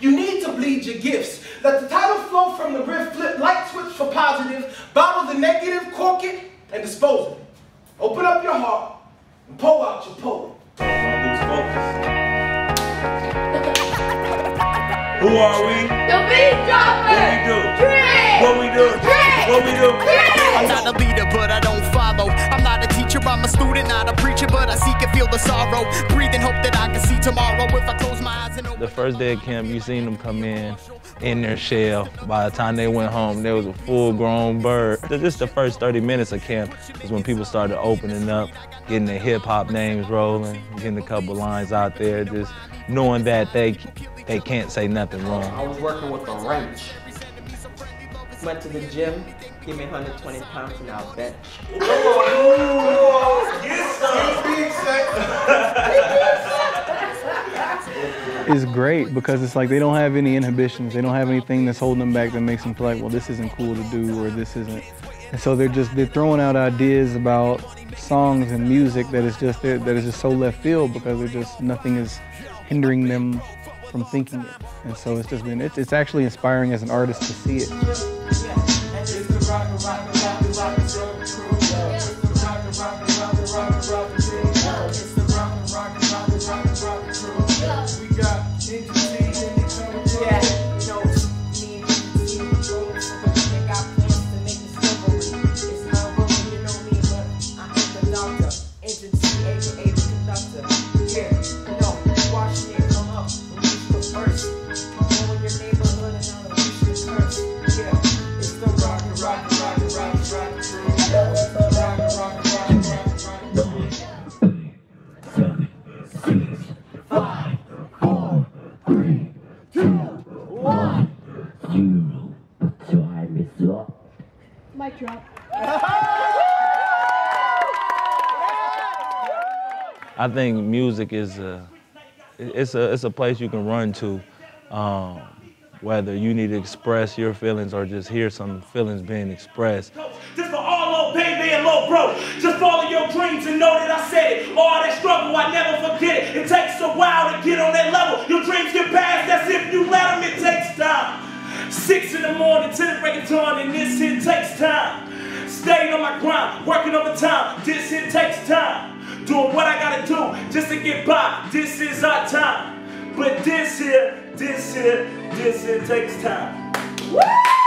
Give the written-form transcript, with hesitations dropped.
You need to bleed your gifts. Let the title flow from the riff, flip, light switch for positive, bottle the negative, cork it, and dispose of it. Open up your heart and pour out your poem. Who are we? The beat dropper! What we do? What we do? What we do? I'm not a leader, but I don't follow. I'm not a teacher, I'm a student, not a preacher, but I seek and feel the sorrow. Breathe and hope that I can see tomorrow if I close my eyes and open. The first day of camp, you seen them come in their shell. By the time they went home, there was a full-grown bird. Just the first 30 minutes of camp is when people started opening up, getting their hip-hop names rolling, getting a couple lines out there, just knowing that they can't say nothing wrong. I was working with a wrench. Went to the gym, give me 120 pounds and I'll bench. Ooh, yes, sir. It's great because it's like they don't have any inhibitions. They don't have anything that's holding them back that makes them feel like, well, this isn't cool to do or this isn't. And so they're throwing out ideas about songs and music that is just so left field because they're just, nothing is hindering them from thinking it. And so it's just been, it's actually inspiring as an artist to see it. Mic drop. I think music is it's a place you can run to, whether you need to express your feelings or just hear some feelings being expressed. Just for all little baby and little bro, just follow your dreams and know that I said it. All that struggle, I never forget it. It takes a while to get on that level. Your dreams get past, that's if you let them, it takes time. 6 in the morning to the break of dawn, and this here takes time. Staying on my grind, working overtime, this here takes time. Doing what I gotta do just to get by, this is our time. But this here takes time. Woo!